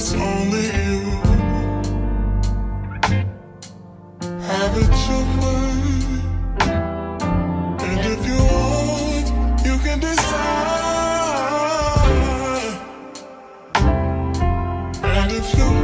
it's only you. Have it your way, and if you want, you can decide. And if you